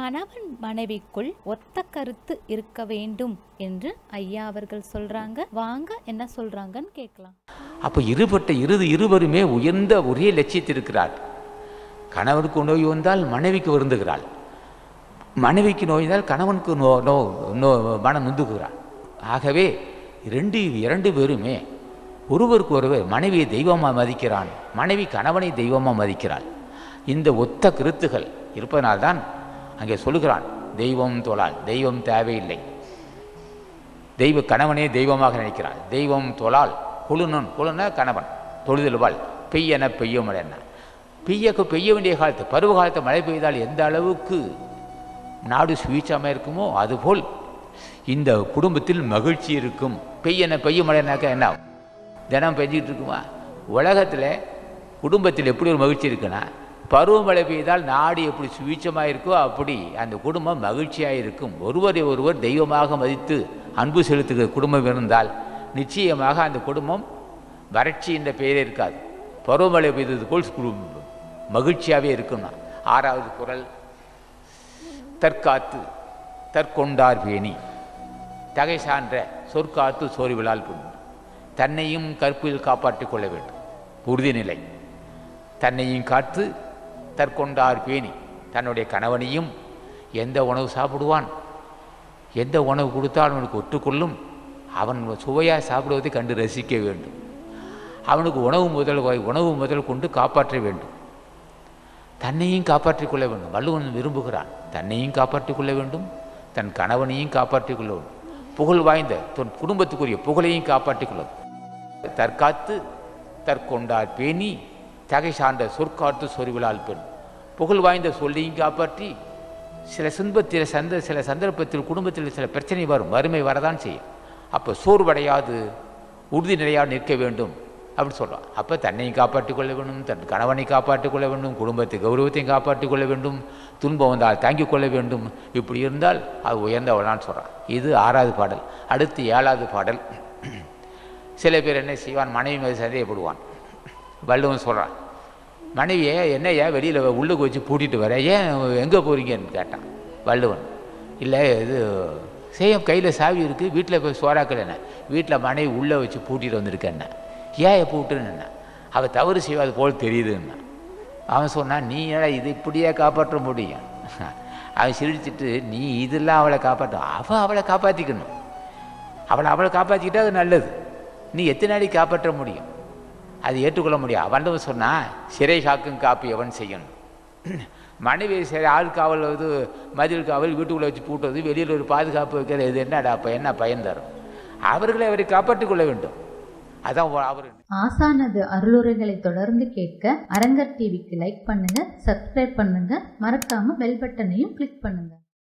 கணவன் மனைவிக்குள் ஒத்த கருத்து இருக்க வேண்டும் என்று ஐயா அவர்கள் சொல்றாங்க. வாங்க என்ன சொல்றாங்கன்னு கேட்கலாம். அப்போ இருவருமே உயர்ந்த ஒரே லட்சியத்திருக்கிறார். கணவனுக்கு நோய் வந்தால் மனைவிக்கு வருந்துகிறாள், மனைவிக்கு நோய் வந்தால் கணவனுக்கு மனம் நொந்துகிறாள். ஆகவே இரண்டு பேருமே ஒருவருக்கு ஒருவர், மனைவியை தெய்வமாக மதிக்கிறான், மனைவி கணவனை தெய்வமாக மதிக்கிறாள். இந்த ஒத்த கருத்துகள் இருப்பதனால்தான் அங்கே சொல்லுகிறான், தெய்வம் தொழால், தெய்வம் தேவையில்லை, தெய்வ கணவனே தெய்வமாக நினைக்கிறாள். தெய்வம் தொழால் கொழுனன், கொழுன கணவன், தொழுதல்வாள், பெய்யன பெய்ய மழை, என்ன பெய்ய வேண்டிய காலத்து பருவ காலத்தை மழை பெய்தால் எந்த அளவுக்கு நாடு சுவீட்சமாக இருக்குமோ அதுபோல் இந்த குடும்பத்தில் மகிழ்ச்சி இருக்கும். பெய்யன பெய்ய மழைனாக்க என்ன தினம் பெஞ்சிக்கிட்டு இருக்குமா? உலகத்தில் குடும்பத்தில் எப்படி ஒரு மகிழ்ச்சி இருக்குன்னா, பருவமழை பெய்தால் நாடு எப்படி சுவீட்சமாக இருக்கோ அப்படி அந்த குடும்பம் மகிழ்ச்சியாக இருக்கும். ஒருவரை ஒருவர் தெய்வமாக மதித்து அன்பு செலுத்துகிற குடும்பம் இருந்தால் நிச்சயமாக அந்த குடும்பம் வறட்சி என்ற பெயரே இருக்காது. பருவமழை பெய்தது போல் மகிழ்ச்சியாகவே இருக்கும்னா. 6வது குறள், தற்காத்து தற்கொண்டார் பேணி தகை சான்ற சொற்காத்து சோர்விழால் புண். தன்னையும் கற்பில் காப்பாற்றிக் கொள்ள வேண்டும் உறுதிநிலை. தன்னையும் காத்து தற்கொண்டார் பேணி, தன்னுடைய கணவனையும் எந்த உணவு சாப்பிடுவான், எந்த உணவு கொடுத்தால் அவனுக்கு ஒற்றுக்கொள்ளும், அவன் சுவையாக சாப்பிடுவதை கண்டு ரசிக்க வேண்டும், அவனுக்கு உணவு முதல் கொண்டு காப்பாற்ற வேண்டும், தன்னையும் காப்பாற்றிக் கொள்ள வேண்டும். வள்ளுவன் விரும்புகிறான், தன்னையும் காப்பாற்றிக் கொள்ள வேண்டும், தன் கணவனையும் காப்பாற்றிக் கொள்ள வேண்டும், புகழ் வாய்ந்த தன் குடும்பத்துக்குரிய புகழையும் காப்பாற்றிக் கொள்ள வேண்டும். தற்காத்து தற்கொண்டார் பேணி தகை சார்ந்த சொற்காத்து சொறிவிழால் பெண். புகழ் வாய்ந்த சொல்லையும் காப்பாற்றி, சில சந்தர்ப்பத்தில் குடும்பத்தில் சில பிரச்சனை வரும், வறுமை வரதான் செய்யும், அப்போ சோர்வடையாது உறுதிநிலையாக நிற்க வேண்டும் அப்படின்னு சொல்கிறான். அப்போ தன்னையும் காப்பாற்றிக் கொள்ள வேண்டும், தன் கணவனை காப்பாற்றிக் கொள்ள வேண்டும், குடும்பத்தை கௌரவத்தையும் காப்பாற்றிக் கொள்ள வேண்டும், துன்பம் வந்தால் தாங்கிக் கொள்ள வேண்டும். இப்படி இருந்தால் அது உயர்ந்தவளான்னு சொல்கிறான். இது 6வது பாடல். அடுத்து 7வது பாடல். சில பேர் என்ன செய்வான், மனைவி மீது சந்தேகப்படுவான். வள்ளுவன் சொல்கிறான், மனைவியை என்ன ஏன் வெளியில் உள்ளுக்கு வச்சு பூட்டிகிட்டு வர, ஏன் எங்கே போகிறீங்கன்னு கேட்டான். வள்ளுவன், இல்லை இது சேம் கையில் சாவி இருக்குது, வீட்டில் போய் சோறாக்கள் என்ன, வீட்டில் மனைவி உள்ளே வச்சு பூட்டிகிட்டு வந்திருக்கேன், ஏன் எப்போ விட்டுன்னு, அவள் தவறு செய்வா அது போல் தெரியுதுன்னா. அவன் சொன்னான், நீ ஏன்னா இது இப்படியே காப்பாற்ற முடியும். அவன் சிரிச்சுட்டு, நீ இதெல்லாம் அவளை காப்பாற்றும், அவளை காப்பாற்றிக்கணும், அவளை காப்பாற்றிக்கிட்டா அது நல்லது, நீ எத்தனை நாளைக்கு காப்பாற்ற முடியும், அது ஏற்றுக்கொள்ள முடியும். அவன் சொன்னால், சிறை காக்கும் காப்பு எவன் செய்யணும். மனைவி சரி ஆள் காவல், அது மதில் காவல், வீட்டுக்குள்ளே வச்சு பூட்டுவது, வெளியில் ஒரு பாதுகாப்பு வைக்கிறது, இது என்னடா அப்போ என்ன பயன் தரும், அவர்களை அவரை காப்பாற்றிக் கொள்ள வேண்டும். அதான் அவர் ஆசானது அருளுரைகளை தொடர்ந்து கேட்க அரங்கர் டிவிக்கு லைக் பண்ணுங்க, சப்ஸ்கிரைப் பண்ணுங்க, மறக்காம பெல் பட்டனையும் கிளிக் பண்ணுங்க.